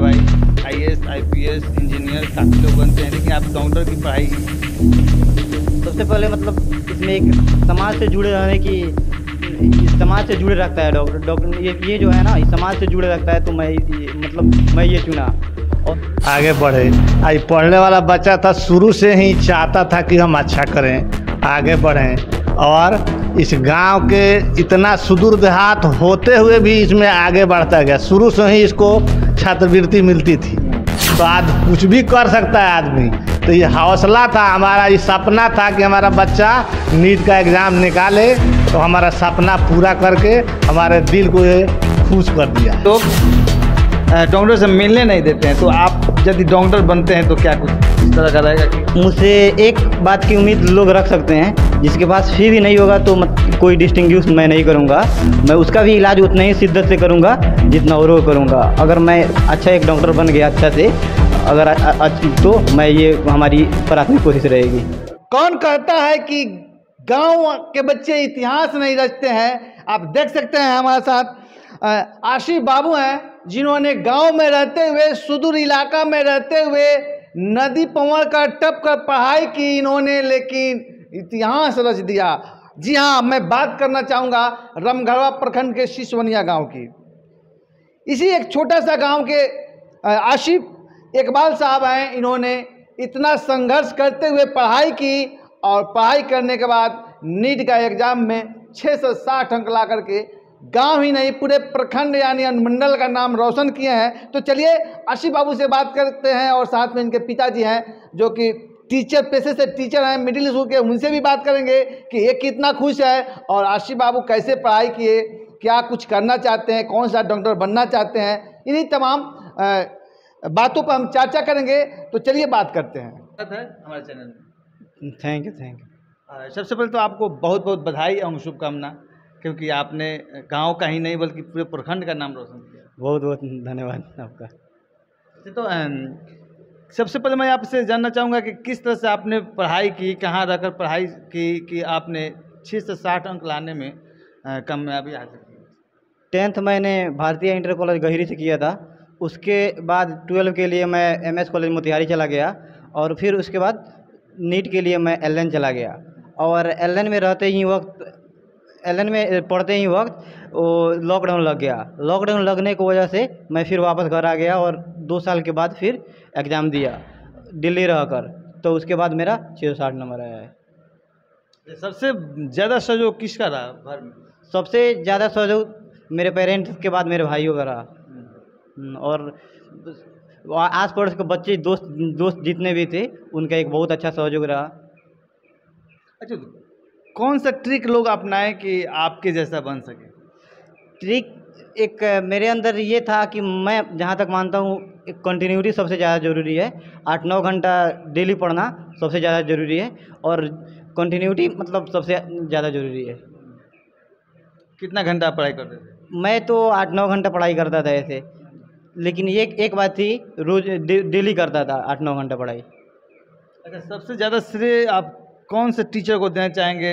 भाई IAS IPS engineer काफ़ी लोग बनते हैं, लेकिन आप काउंटर की पढ़ाई सबसे पहले मतलब इसमें एक समाज से जुड़े रहने की, समाज से जुड़े रखता है डॉक्टर। डॉक्टर ये जो है ना, ये समाज से जुड़े रखता है, तो मैं ये चुना और आगे बढ़े। आई पढ़ने वाला बच्चा था, शुरू से ही चाहता था कि हम अच्छा करें, आगे बढ़ें और इस गांव के इतना सुदूर देहात होते हुए भी इसमें आगे बढ़ता गया। शुरू से ही इसको छात्रवृत्ति मिलती थी, तो आज कुछ भी कर सकता है आदमी। तो ये हौसला था हमारा, ये सपना था कि हमारा बच्चा नीट का एग्ज़ाम निकाले, तो हमारा सपना पूरा करके हमारे दिल को ये खुश कर दिया। तो डॉक्टर से मिलने नहीं देते हैं, तो आप यदि डॉक्टर बनते हैं तो क्या कुछ इस तरह का रहेगा? मुझसे एक बात की उम्मीद लोग रख सकते हैं, जिसके पास फी भी नहीं होगा तो कोई डिस्टिंग्विश मैं नहीं करूंगा। मैं उसका भी इलाज उतना ही शिद्दत से करूंगा जितना और करूंगा। अगर मैं अच्छा एक डॉक्टर बन गया अच्छा से, अगर तो मैं ये हमारी प्राथमिक कोशिश रहेगी। कौन कहता है कि गाँव के बच्चे इतिहास नहीं रचते हैं? आप देख सकते हैं हमारे साथ आसिफ बाबू हैं, जिन्होंने गांव में रहते हुए, सुदूर इलाका में रहते हुए नदी पवन का टप कर पढ़ाई की इन्होंने, लेकिन इतिहास रच दिया। जी हाँ, मैं बात करना चाहूँगा रमगढ़वा प्रखंड के शीशवनिया गांव की। इसी एक छोटा सा गांव के आसिफ इकबाल साहब हैं, इन्होंने इतना संघर्ष करते हुए पढ़ाई की और पढ़ाई करने के बाद नीट का एग्ज़ाम में 660 अंक ला करके गांव ही नहीं पूरे प्रखंड यानी अनुमंडल का नाम रोशन किए हैं। तो चलिए आसिफ बाबू से बात करते हैं और साथ में इनके पिताजी हैं जो कि टीचर, पेशे से टीचर हैं मिडिल स्कूल के, उनसे भी बात करेंगे कि ये कितना खुश है और आसिफ बाबू कैसे पढ़ाई किए, क्या कुछ करना चाहते हैं, कौन सा डॉक्टर बनना चाहते हैं। इन्हीं तमाम बातों पर हम चर्चा करेंगे, तो चलिए बात करते हैं हमारे चैनल में। Thank you, thank you. सबसे पहले तो आपको बहुत बहुत बधाई और शुभकामना, क्योंकि आपने गांव का ही नहीं बल्कि पूरे प्रखंड का नाम रोशन किया। बहुत बहुत धन्यवाद आपका। तो सबसे पहले मैं आपसे जानना चाहूँगा कि किस तरह से आपने पढ़ाई की, कहाँ रहकर पढ़ाई की कि आपने 660 अंक लाने में कामयाबी हासिल की? 10th मैंने भारतीय इंटर कॉलेज गहिरी से किया था। उसके बाद 12 के लिए मैं MS कॉलेज मोतिहारी चला गया और फिर उसके बाद नीट के लिए मैं LN चला गया। और LN में रहते ही वक्त, LN में पढ़ते ही वक्त वो लॉकडाउन लग गया। लॉकडाउन लगने की वजह से मैं फिर वापस घर आ गया और 2 साल के बाद फिर एग्ज़ाम दिया दिल्ली रहकर, तो उसके बाद मेरा 660 नंबर आया है। सबसे ज़्यादा सहयोग किसका रहा घर में? सबसे ज़्यादा सहयोग मेरे पेरेंट्स के बाद मेरे भाइयों का रहा, और आस पड़ोस के बच्चे, दोस्त जितने भी थे, उनका एक बहुत अच्छा सहयोग रहा। अच्छा, कौन सा ट्रिक लोग अपनाएं कि आपके जैसा बन सके? ट्रिक एक मेरे अंदर ये था कि मैं जहाँ तक मानता हूँ, एक कंटिन्यूटी सबसे ज़्यादा ज़रूरी है। 8-9 घंटा डेली पढ़ना सबसे ज़्यादा ज़रूरी है, और कंटिन्यूटी मतलब सबसे ज़्यादा ज़रूरी है। कितना घंटा पढ़ाई करते थे? मैं तो 8-9 घंटा पढ़ाई करता था ऐसे, लेकिन ये एक बात थी, रोज डेली करता था 8-9 घंटा पढ़ाई। अच्छा, सबसे ज़्यादा श्रेय आप कौन से टीचर को देना चाहेंगे?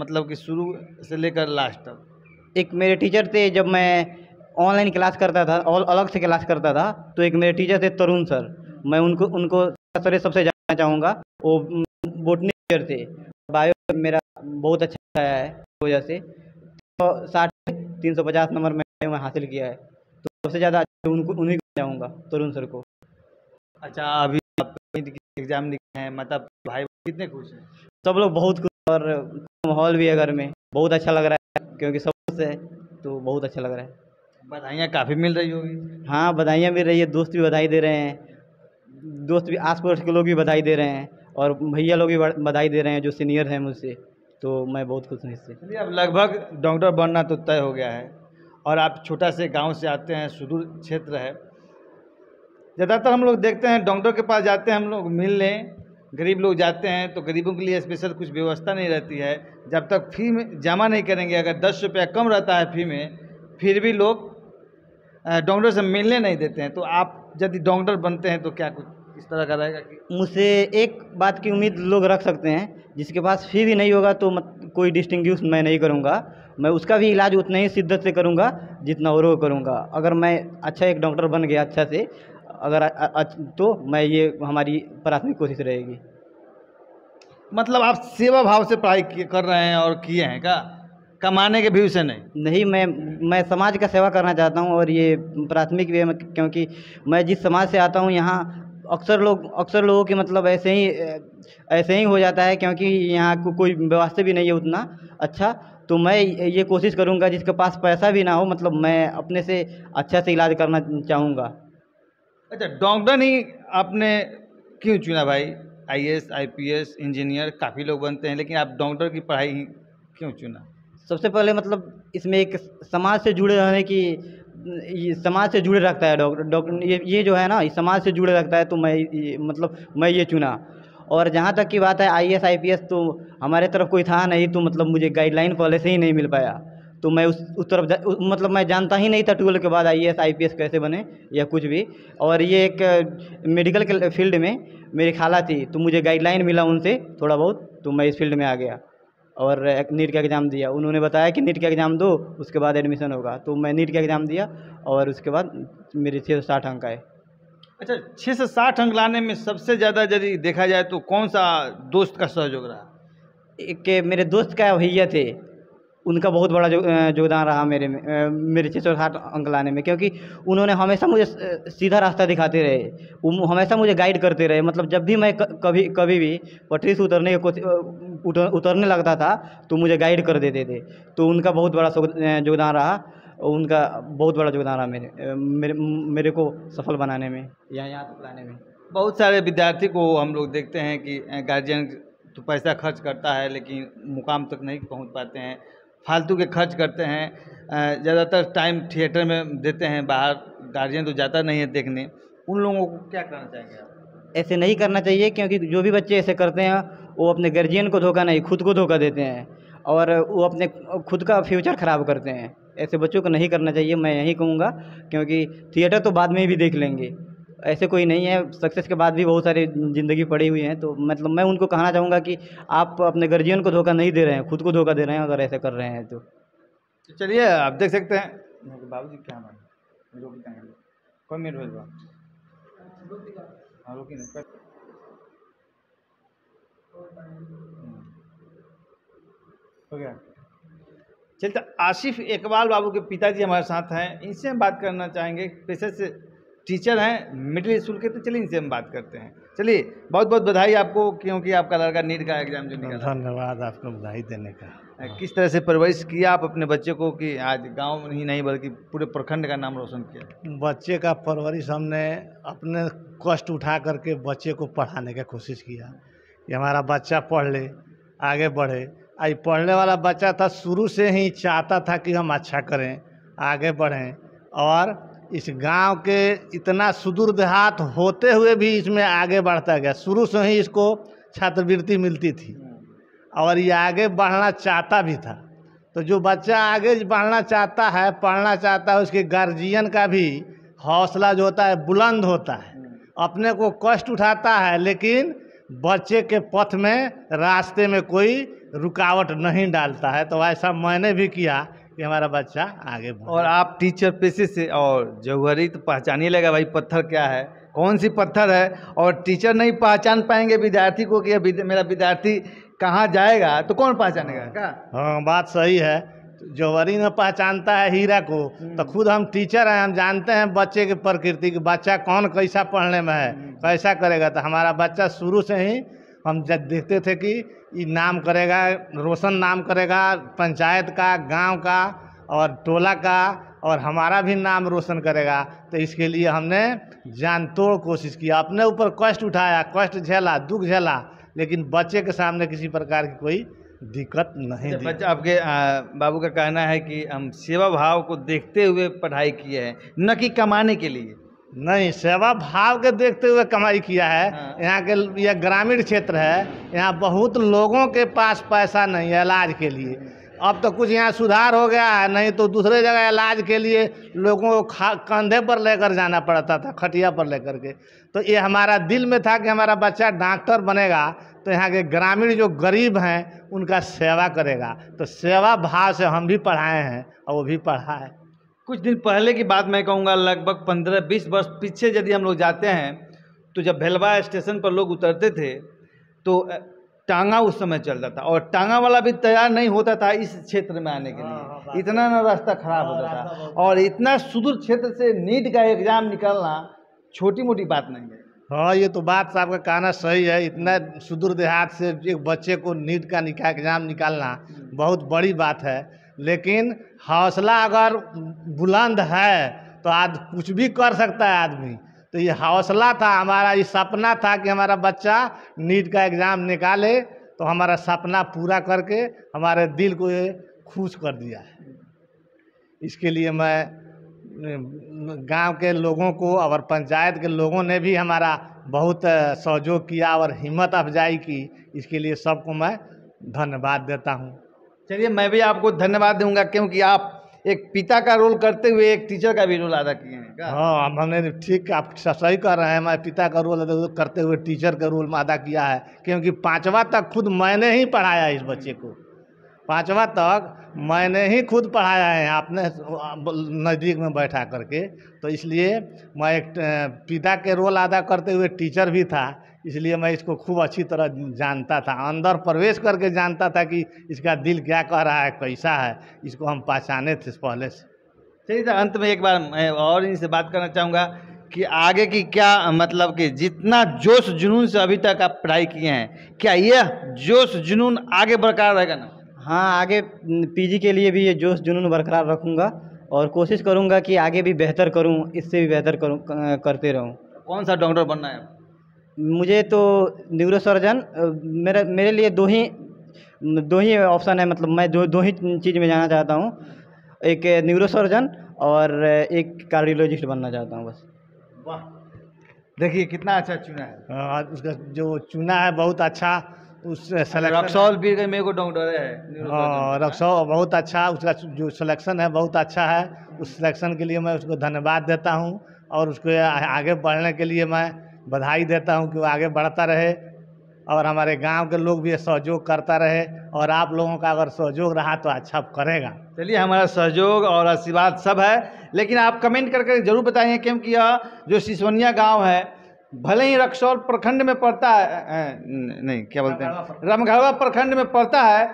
मतलब कि शुरू से लेकर लास्ट तक। एक मेरे टीचर थे, जब मैं ऑनलाइन क्लास करता था और अलग से क्लास करता था, तो एक मेरे टीचर थे तरुण सर। मैं उनको सर सबसे जानना चाहूँगा। वो बोटनी टीचर थे, बायो मेरा बहुत अच्छा आया है, इस वजह से 350 नंबर मैंने हासिल किया है, तो सबसे ज़्यादा उनको उन्हीं को चाहूँगा, तरुण सर को। अच्छा, अभी आप एग्ज़ाम लिखे हैं, मतलब भाई कितने खुश हैं? सब लोग बहुत खुश, और माहौल भी है घर में, बहुत अच्छा लग रहा है क्योंकि सब खुश है, तो बहुत अच्छा लग रहा है। बधाइयाँ काफ़ी मिल रही होगी? हाँ, बधाइयाँ मिल रही है, दोस्त भी बधाई दे रहे हैं, दोस्त भी आस पड़ोस के लोग भी बधाई दे रहे हैं, और भैया लोग भी बधाई दे रहे हैं जो सीनियर हैं मुझसे, तो मैं बहुत खुश हूँ इससे। अब लगभग डॉक्टर बनना तो तय हो गया है, और आप छोटा से गाँव से आते हैं, सुदूर क्षेत्र है। ज़्यादातर हम लोग देखते हैं डॉक्टर के पास जाते हैं हम लोग मिलने, गरीब लोग जाते हैं, तो गरीबों के लिए स्पेशल कुछ व्यवस्था नहीं रहती है। जब तक फी में जमा नहीं करेंगे, अगर 10 रुपया कम रहता है फी में, फिर भी लोग डॉक्टर से मिलने नहीं देते हैं। तो आप यदि डॉक्टर बनते हैं तो क्या कुछ किस तरह का रहेगा कि मुझसे एक बात की उम्मीद लोग रख सकते हैं, जिसके पास फी भी नहीं होगा तो कोई डिस्टिंग्विश मैं नहीं करूँगा। मैं उसका भी इलाज उतना ही शिद्दत से करूँगा जितना और वो करूँगा। अगर मैं अच्छा एक डॉक्टर बन गया अच्छा से तो मैं ये हमारी प्राथमिक कोशिश रहेगी। मतलब आप सेवा भाव से पढ़ाई कर रहे हैं और किए हैं क्या? कमाने के व्यू से नहीं, मैं समाज का सेवा करना चाहता हूं और ये प्राथमिक वे में, क्योंकि मैं जिस समाज से आता हूं यहाँ अक्सर लोगों की मतलब ऐसे ही हो जाता है, क्योंकि यहाँ कोई व्यवस्था भी नहीं है उतना अच्छा। तो मैं ये कोशिश करूँगा जिसके पास पैसा भी ना हो, मतलब मैं अपने से अच्छा से इलाज करना चाहूँगा। अच्छा, डॉक्टर नहीं आपने क्यों चुना भाई? IAS IPS इंजीनियर काफ़ी लोग बनते हैं, लेकिन आप डॉक्टर की पढ़ाई क्यों चुना? सबसे पहले मतलब इसमें एक समाज से जुड़े रहने की, ये समाज से जुड़े रखता है डॉक्टर, ये जो है ना, ये समाज से जुड़े रखता है, तो मैं ये चुना। और जहाँ तक की बात है IAS IPS, तो हमारे तरफ कोई था नहीं, तो मतलब मुझे गाइडलाइन पहले से ही नहीं मिल पाया, तो मैं उस तरफ मतलब मैं जानता ही नहीं था 12 के बाद IAS IPS कैसे बने या कुछ भी। और ये एक मेडिकल के फील्ड में मेरी खाला थी, तो मुझे गाइडलाइन मिला उनसे थोड़ा बहुत, तो मैं इस फील्ड में आ गया और एक नीट का एग्ज़ाम दिया। उन्होंने बताया कि नीट का एग्ज़ाम दो, उसके बाद एडमिशन होगा, तो मैं नीट का एग्ज़ाम दिया और उसके बाद मेरे 660 अंक आए। अच्छा, 660 अंक लाने में सबसे ज़्यादा यदि देखा जाए तो कौन सा दोस्त का सहयोग रहा? एक मेरे दोस्त का भैया थे, उनका बहुत बड़ा योगदान रहा मेरे 660 अंक लाने में, क्योंकि उन्होंने हमेशा मुझे सीधा रास्ता दिखाते रहे, वो हमेशा मुझे गाइड करते रहे। मतलब जब भी मैं कभी भी पटरी से उतरने उतरने लगता था तो मुझे गाइड कर देते थे, तो उनका बहुत बड़ा योगदान रहा, मेरे को सफल बनाने में या यहाँ तक लाने में। बहुत सारे विद्यार्थी को हम लोग देखते हैं कि गार्जियन तो पैसा खर्च करता है लेकिन मुकाम तक नहीं पहुँच पाते हैं, फालतू के खर्च करते हैं, ज़्यादातर टाइम थिएटर में देते हैं, बाहर गार्जियन तो जाता नहीं है देखने। उन लोगों को क्या करना चाहिए? आप ऐसे नहीं करना चाहिए, क्योंकि जो भी बच्चे ऐसे करते हैं वो अपने गार्जियन को धोखा नहीं, खुद को धोखा देते हैं और वो अपने खुद का फ्यूचर ख़राब करते हैं। ऐसे बच्चों को नहीं करना चाहिए, मैं यही कहूँगा, क्योंकि थिएटर तो बाद में भी देख लेंगे, ऐसे कोई नहीं है, सक्सेस के बाद भी बहुत सारी ज़िंदगी पड़ी हुई हैं। तो मतलब मैं उनको कहना चाहूँगा कि आप अपने गार्जियन को धोखा नहीं दे रहे हैं, खुद को धोखा दे रहे हैं अगर ऐसा कर रहे हैं तो। चलिए आप देख सकते हैं बाबू जी क्या हमारे चलते। आसिफ इकबाल बाबू के पिताजी हमारे साथ हैं, इनसे हम बात करना चाहेंगे, पेशे से टीचर हैं मिडिल स्कूल के, तो चलिए इनसे हम बात करते हैं। चलिए, बहुत बहुत बधाई आपको, क्योंकि आपका लड़का नीट का एग्जाम जो निकला। धन्यवाद आपको बधाई देने का। किस तरह से परवरिश किया आप अपने बच्चे को कि आज गांव ही नहीं बल्कि पूरे प्रखंड का नाम रोशन किया? बच्चे का परवरिश हमने अपने कष्ट उठा करके बच्चे को पढ़ाने का कोशिश किया कि हमारा बच्चा पढ़ ले, आगे बढ़े। आज पढ़ने वाला बच्चा था, शुरू से ही चाहता था कि हम अच्छा करें, आगे बढ़ें, और इस गांव के इतना सुदूर देहात होते हुए भी इसमें आगे बढ़ता गया। शुरू से ही इसको छात्रवृत्ति मिलती थी और ये आगे बढ़ना चाहता भी था। तो जो बच्चा आगे बढ़ना चाहता है, पढ़ना चाहता है, उसके गार्जियन का भी हौसला जो होता है बुलंद होता है, अपने को कष्ट उठाता है, लेकिन बच्चे के पथ में, रास्ते में कोई रुकावट नहीं डालता है। तो ऐसा मैंने भी किया कि हमारा बच्चा आगे बढ़े। और आप टीचर पेशे से, और जौहरी तो पहचानिए लगा भाई पत्थर क्या है, कौन सी पत्थर है, और टीचर नहीं पहचान पाएंगे विद्यार्थी को कि मेरा विद्यार्थी कहाँ जाएगा तो कौन पहचानेगा क्या? हाँ, बात सही है। जौहरी न पहचानता है हीरा को, तो खुद हम टीचर हैं, हम जानते हैं बच्चे की प्रकृति की, बच्चा कौन कैसा पढ़ने में है, कैसा करेगा। तो हमारा बच्चा शुरू से ही हम जब देखते थे कि ये नाम करेगा, रोशन नाम करेगा पंचायत का, गांव का और टोला का, और हमारा भी नाम रोशन करेगा। तो इसके लिए हमने जान तोड़ कोशिश की, अपने ऊपर कष्ट उठाया, कष्ट झेला, दुख झेला, लेकिन बच्चे के सामने किसी प्रकार की कोई दिक्कत नहीं दी। बच्चा आपके बाबू का कहना है कि हम सेवा भाव को देखते हुए पढ़ाई की है, न कि कमाने के लिए। नहीं, सेवा भाव के देखते हुए कमाई किया है। यहाँ के यह ग्रामीण क्षेत्र है, यहाँ बहुत लोगों के पास पैसा नहीं है इलाज के लिए, अब तो कुछ यहाँ सुधार हो गया है, नहीं तो दूसरे जगह इलाज के लिए लोगों को कंधे पर लेकर जाना पड़ता था, खटिया पर लेकर के। तो ये हमारा दिल में था कि हमारा बच्चा डॉक्टर बनेगा तो यहाँ के ग्रामीण जो गरीब हैं उनका सेवा करेगा। तो सेवा भाव से हम भी पढ़ाए हैं और वो भी पढ़ा है। कुछ दिन पहले की बात मैं कहूँगा, लगभग 15-20 वर्ष पीछे यदि हम लोग जाते हैं तो जब भेलवा स्टेशन पर लोग उतरते थे तो टांगा उस समय चलता था और टांगा वाला भी तैयार नहीं होता था इस क्षेत्र में आने के लिए, इतना ना रास्ता खराब होता था। और इतना सुदूर क्षेत्र से नीट का एग्ज़ाम निकालना छोटी मोटी बात नहीं है। हाँ, ये तो बात साहब का कहना सही है, इतना सुदूर देहात से एक बच्चे को नीट का एग्ज़ाम निकालना बहुत बड़ी बात है। लेकिन हौसला अगर बुलंद है तो आज कुछ भी कर सकता है आदमी। तो ये हौसला था हमारा, ये सपना था कि हमारा बच्चा नीट का एग्ज़ाम निकाले, तो हमारा सपना पूरा करके हमारे दिल को ये खुश कर दिया है। इसके लिए मैं गांव के लोगों को और पंचायत के लोगों ने भी हमारा बहुत सहयोग किया और हिम्मत अफजाई की, इसके लिए सबको मैं धन्यवाद देता हूं। चलिए, मैं भी आपको धन्यवाद दूंगा क्योंकि आप एक पिता का रोल करते हुए एक टीचर का भी रोल अदा किए हैं। हाँ, हमने ठीक, आप सही कर रहे हैं, मैं पिता का रोल अदा करते हुए टीचर का रोल अदा किया है क्योंकि 5वां तक खुद मैंने ही पढ़ाया इस बच्चे को, 5वां तक मैंने ही खुद पढ़ाया है आपने नज़दीक में बैठा करके। तो इसलिए मैं एक पिता के रोल अदा करते हुए टीचर भी था, इसलिए मैं इसको खूब अच्छी तरह जानता था, अंदर प्रवेश करके जानता था कि इसका दिल क्या कह रहा है, कैसा है, इसको हम पहचाने थे पहले से। चलिए, अंत में एक बार मैं और इनसे बात करना चाहूँगा कि आगे की क्या, मतलब कि जितना जोश जुनून से अभी तक आप पढ़ाई किए हैं, क्या यह जोश जुनून आगे बरकरार रहेगा ना? हाँ, आगे पीजी के लिए भी ये जोश जुनून बरकरार रखूँगा और कोशिश करूँगा कि आगे भी बेहतर करूँ, इससे भी बेहतर करूँ, करते रहूँ। कौन सा डॉक्टर बनना है? मुझे तो न्यूरोसर्जन, मेरे लिए दो ही ऑप्शन है, मतलब मैं दो ही चीज़ में जाना चाहता हूँ, एक न्यूरोसर्जन और एक कार्डियोलॉजिस्ट बनना चाहता हूँ बस। वाह, देखिए कितना अच्छा चुना है, उसका जो चुना है बहुत अच्छा। उस रक्सौल बीरगंज में एगो डॉक्टर है, हाँ रक्सौल, बहुत अच्छा उसका जो सिलेक्शन है बहुत अच्छा है। उस सिलेक्शन के लिए मैं उसको धन्यवाद देता हूँ और उसको आगे बढ़ने के लिए मैं बधाई देता हूं कि वो आगे बढ़ता रहे और हमारे गांव के लोग भी सहयोग करता रहे और आप लोगों का अगर सहयोग रहा तो अच्छा करेगा। चलिए, हमारा सहयोग और आशीर्वाद सब है, लेकिन आप कमेंट करके जरूर बताइए क्योंकि यह जो शीशवनिया गांव है भले ही रक्सौल प्रखंड में पड़ता है, नहीं क्या बोलते हैं, रमगढ़वा प्रखंड में पड़ता है,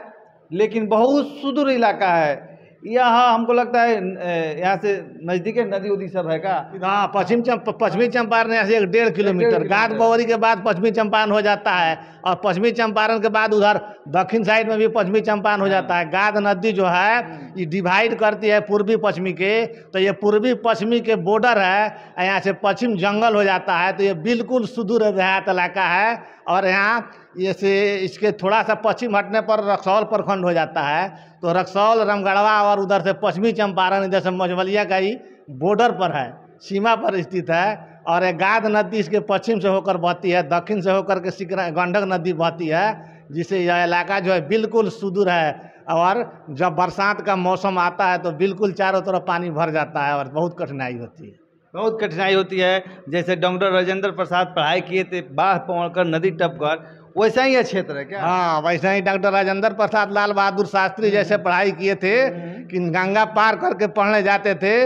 लेकिन बहुत सुदूर इलाका है। यहाँ हमको लगता है यहाँ से नज़दीक नदी उदी सब है का। हाँ, पश्चिमी चंपारण यहाँ से 1.5 किलोमीटर, गाद बवरी के बाद पश्चिमी चंपारण हो जाता है और पश्चिमी चंपारण के बाद उधर दक्षिण साइड में भी पश्चिमी चंपारण हो जाता है। गाद नदी जो है ये डिवाइड करती है पूर्वी पश्चिमी के, तो ये पूर्वी पश्चिमी के बॉर्डर है, यहाँ से पश्चिम जंगल हो जाता है। तो ये बिल्कुल सुदूर देहात इलाका है और यहाँ जैसे इसके थोड़ा सा पश्चिम हटने पर रक्सौल प्रखंड हो जाता है। तो रक्सौल, रमगढ़वा और उधर से पश्चिमी चंपारण, इधर से मझमलिया का ही बॉर्डर पर है, सीमा पर स्थित है। और गाद नदी इसके पश्चिम से होकर बहती है, दक्षिण से होकर के गंडक नदी बहती है, जिससे यह इलाका जो है बिल्कुल सुदूर है। और जब बरसात का मौसम आता है तो बिल्कुल चारों तरफ पानी भर जाता है और बहुत कठिनाई होती है, बहुत कठिनाई होती है। जैसे डॉक्टर राजेंद्र प्रसाद पढ़ाई किए थे बाढ़ पहुँचकर नदी टपकर, वैसा ही यह क्षेत्र है क्या? हाँ, वैसा ही डॉक्टर राजेंद्र प्रसाद, लाल बहादुर शास्त्री जैसे पढ़ाई किए थे कि गंगा पार करके पढ़ने जाते थे,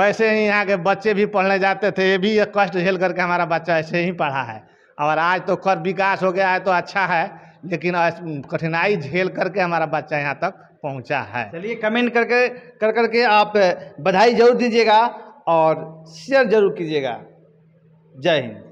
वैसे ही यहाँ के बच्चे भी पढ़ने जाते थे। ये भी एक कष्ट झेल करके हमारा बच्चा ऐसे ही पढ़ा है और आज तो कर विकास हो गया है तो अच्छा है, लेकिन कठिनाई झेल करके हमारा बच्चा यहाँ तक पहुँचा है। चलिए, कमेंट करके आप बधाई जरूर दीजिएगा और शेयर जरूर कीजिएगा। जय हिंद।